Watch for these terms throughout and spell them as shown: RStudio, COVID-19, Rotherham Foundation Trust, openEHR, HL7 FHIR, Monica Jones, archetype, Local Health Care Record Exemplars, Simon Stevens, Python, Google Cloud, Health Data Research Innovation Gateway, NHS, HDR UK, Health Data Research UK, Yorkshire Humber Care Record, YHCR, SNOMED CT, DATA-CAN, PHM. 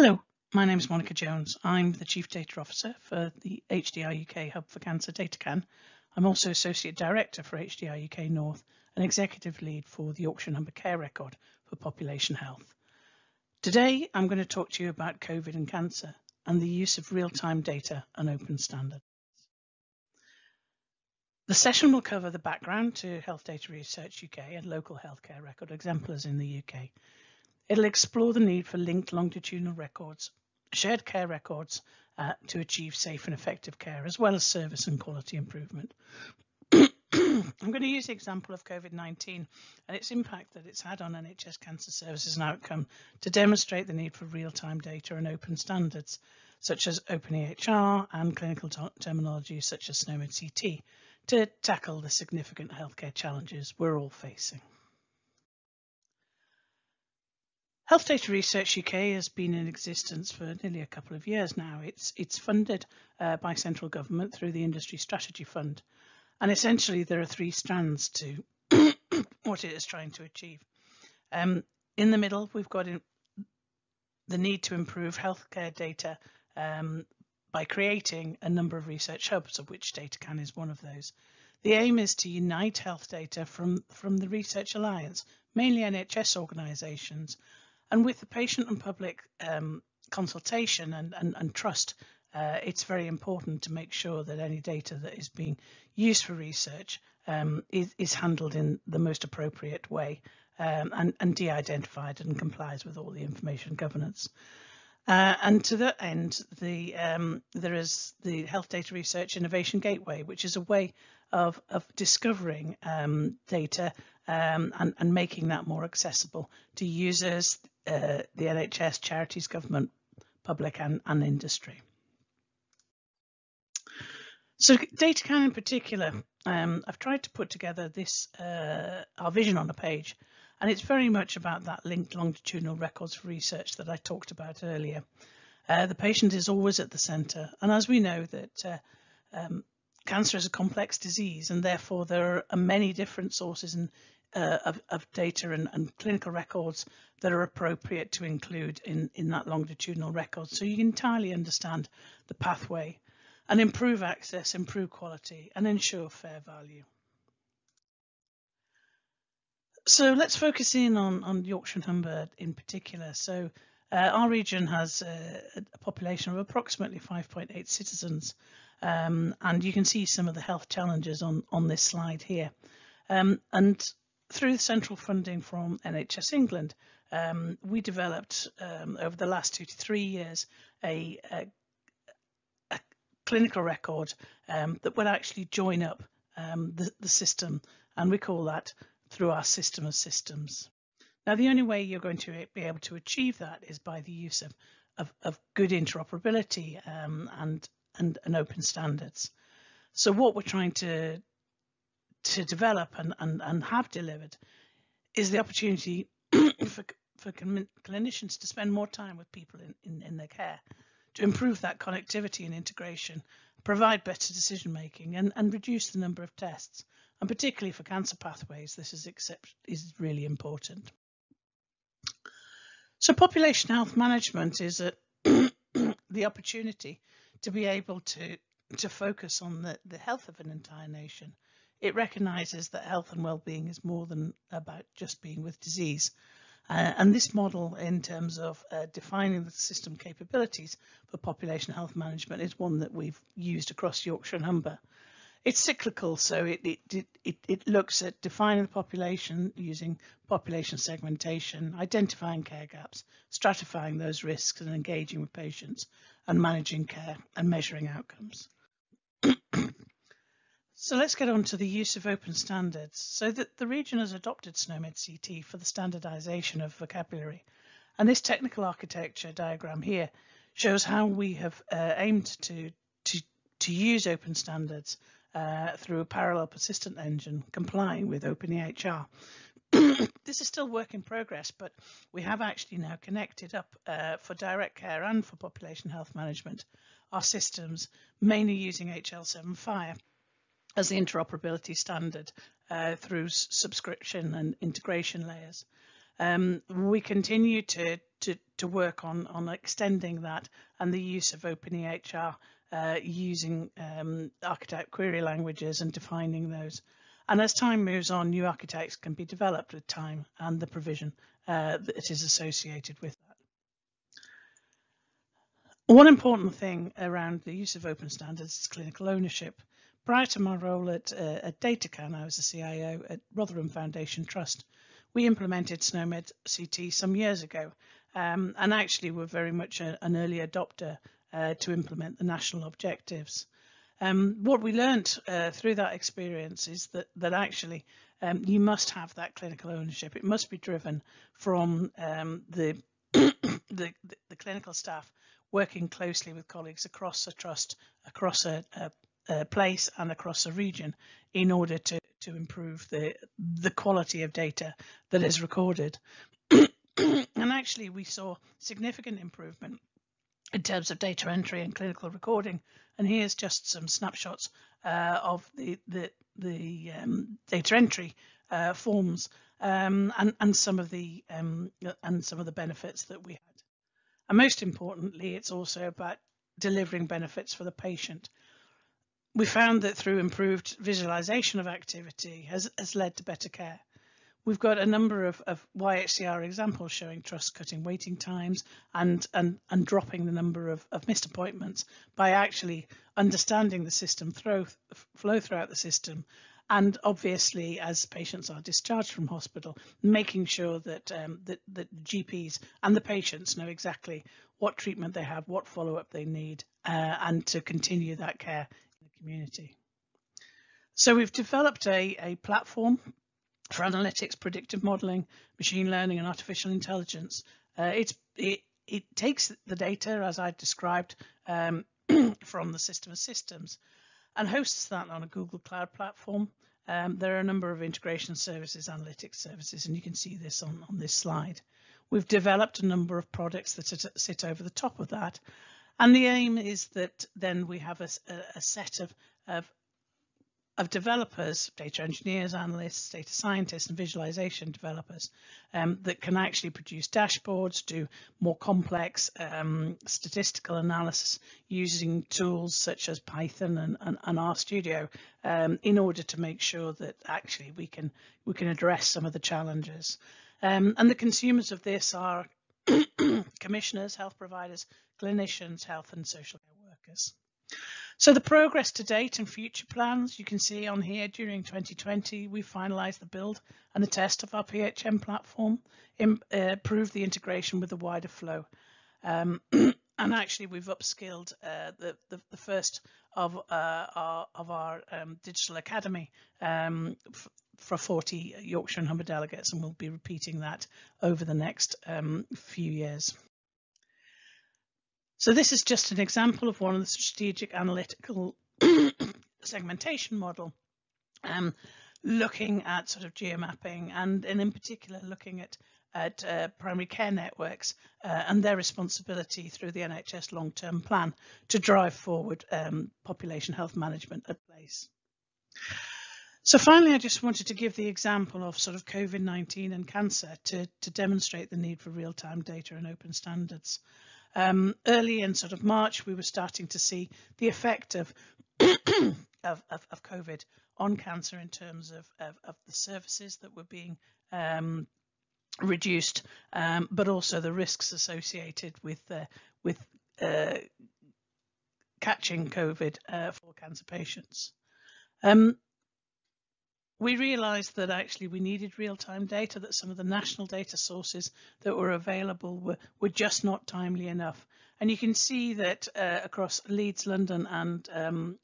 Hello, my name is Monica Jones. I'm the Chief Data Officer for the HDR UK Hub for Cancer DATA-CAN. I'm also Associate Director for HDR UK North and Executive Lead for the Yorkshire Humber Care Record for Population Health. Today, I'm going to talk to you about COVID and cancer and the use of real-time data and open standards. The session will cover the background to Health Data Research UK and local healthcare record exemplars in the UK. It'll explore the need for linked longitudinal records, shared care records to achieve safe and effective care, as well as service and quality improvement. I'm going to use the example of COVID-19 and its impact that it's had on NHS cancer services and outcome to demonstrate the need for real-time data and open standards, such as openEHR and clinical terminology such as SNOMED CT, to tackle the significant healthcare challenges we're all facing. Health Data Research UK has been in existence for nearly a couple of years now. It's funded by central government through the Industry Strategy Fund. And essentially there are three strands to what it is trying to achieve. In the middle, we've got the need to improve healthcare data by creating a number of research hubs, of which DATA-CAN is one of those. The aim is to unite health data from the Research Alliance, mainly NHS organisations, and with the patient and public consultation and trust, it's very important to make sure that any data that is being used for research is handled in the most appropriate way and de-identified and complies with all the information governance. And to that end, there is the Health Data Research Innovation Gateway, which is a way of discovering data and making that more accessible to users, the NHS, charities, government, public and industry. So DATA-CAN in particular, I've tried to put together this our vision on a page. And it's very much about that linked longitudinal records for research that I talked about earlier. The patient is always at the centre. And as we know that cancer is a complex disease, and therefore there are many different sources of data and clinical records that are appropriate to include in that longitudinal record. So you can entirely understand the pathway and improve access, improve quality and ensure fair value. So let's focus in on Yorkshire and Humber in particular. So our region has a population of approximately 5.8 citizens, and you can see some of the health challenges on this slide here. And through the central funding from NHS England, we developed over the last 2 to 3 years a clinical record that would actually join up the system, and we call that through our system of systems. Now, the only way you're going to be able to achieve that is by the use of good interoperability and open standards. So what we're trying to develop and have delivered is the opportunity for clinicians to spend more time with people in their care, to improve that connectivity and integration, provide better decision making and reduce the number of tests. And particularly for cancer pathways, this is really important. So population health management is the opportunity to be able to focus on the health of an entire nation. It recognises that health and well-being is more than about just being with disease. And this model, in terms of defining the system capabilities for population health management, is one that we've used across Yorkshire and Humber. It's cyclical, so it looks at defining the population using population segmentation, identifying care gaps, stratifying those risks and engaging with patients and managing care and measuring outcomes. So let's get on to the use of open standards. So that the region has adopted SNOMED CT for the standardisation of vocabulary. And this technical architecture diagram here shows how we have aimed to use open standards through a parallel persistent engine complying with openEHR. This is still work in progress, but we have actually now connected up for direct care and for population health management our systems, mainly using HL7 FHIR as the interoperability standard through subscription and integration layers. We continue to work on extending that, and the use of openEHR using archetype query languages and defining those. And as time moves on, new archetypes can be developed with time and the provision that is associated with that. One important thing around the use of open standards is clinical ownership. Prior to my role at DATA-CAN, I was the CIO at Rotherham Foundation Trust. We implemented SNOMED CT some years ago, and actually were very much an early adopter to implement the national objectives. What we learned through that experience is that actually you must have that clinical ownership. It must be driven from the clinical staff working closely with colleagues across a trust, across a place and across a region, in order to improve the quality of data that is recorded. And actually we saw significant improvement in terms of data entry and clinical recording, and here's just some snapshots of the data entry forms and some of the benefits that we had. And most importantly, it's also about delivering benefits for the patient. We found that through improved visualization of activity has led to better care. We've got a number of YHCR examples showing trusts cutting waiting times and dropping the number of missed appointments by actually understanding the system flow throughout the system, and obviously as patients are discharged from hospital, making sure that that GPs and the patients know exactly what treatment they have, what follow-up they need, and to continue that care community. So we've developed a platform for analytics, predictive modelling, machine learning and artificial intelligence. It takes the data, as I've described, from the system of systems, and hosts that on a Google Cloud platform. There are a number of integration services, analytics services, and you can see this on this slide. We've developed a number of products that sit over the top of that. And the aim is that then we have a set of developers, data engineers, analysts, data scientists, and visualization developers that can actually produce dashboards, do more complex statistical analysis using tools such as Python and RStudio, in order to make sure that actually we can address some of the challenges. And the consumers of this are commissioners, health providers, clinicians, health and social care workers. So the progress to date and future plans, you can see on here, during 2020, we finalised the build and the test of our PHM platform, improved the integration with the wider flow. And actually we've upskilled the first of our digital academy for 40 Yorkshire and Humber delegates, and we'll be repeating that over the next few years. So this is just an example of one of the strategic analytical segmentation model, looking at sort of geomapping and in particular looking at primary care networks and their responsibility through the NHS long-term plan to drive forward population health management at place. So finally, I just wanted to give the example of sort of COVID-19 and cancer to demonstrate the need for real-time data and open standards. Early in sort of March, we were starting to see the effect of COVID on cancer in terms of the services that were being reduced, but also the risks associated with catching COVID for cancer patients. We realised that actually we needed real-time data, that some of the national data sources that were available were just not timely enough. And you can see that across Leeds, London and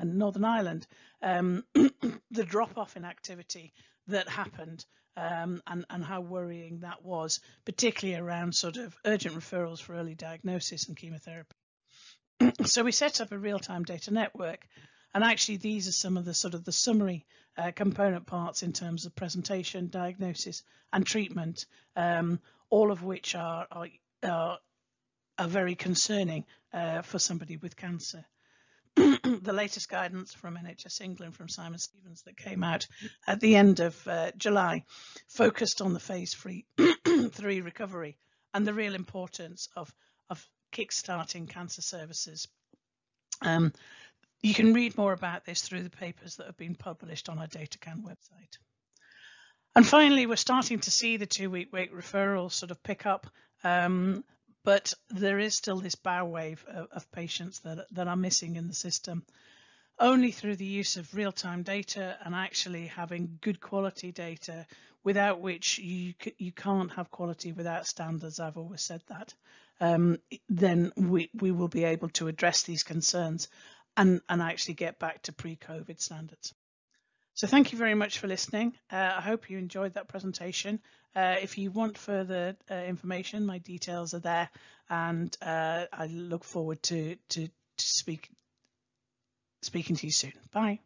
Northern Ireland, the drop-off in activity that happened and how worrying that was, particularly around sort of urgent referrals for early diagnosis and chemotherapy. So we set up a real-time data network. And actually, these are some of the sort of the summary component parts in terms of presentation, diagnosis and treatment, all of which are very concerning for somebody with cancer. The latest guidance from NHS England from Simon Stevens that came out at the end of July focused on the phase 3 recovery and the real importance of kick-starting cancer services. You can read more about this through the papers that have been published on our DATA-CAN website. And finally, we're starting to see the two-week wait referrals sort of pick up, but there is still this bow wave of patients that are missing in the system. Only through the use of real-time data and actually having good quality data, without which you can't have quality without standards, I've always said that, then we will be able to address these concerns and actually get back to pre-COVID standards. So thank you very much for listening. I hope you enjoyed that presentation. If you want further information, my details are there, and I look forward to speaking to you soon. Bye.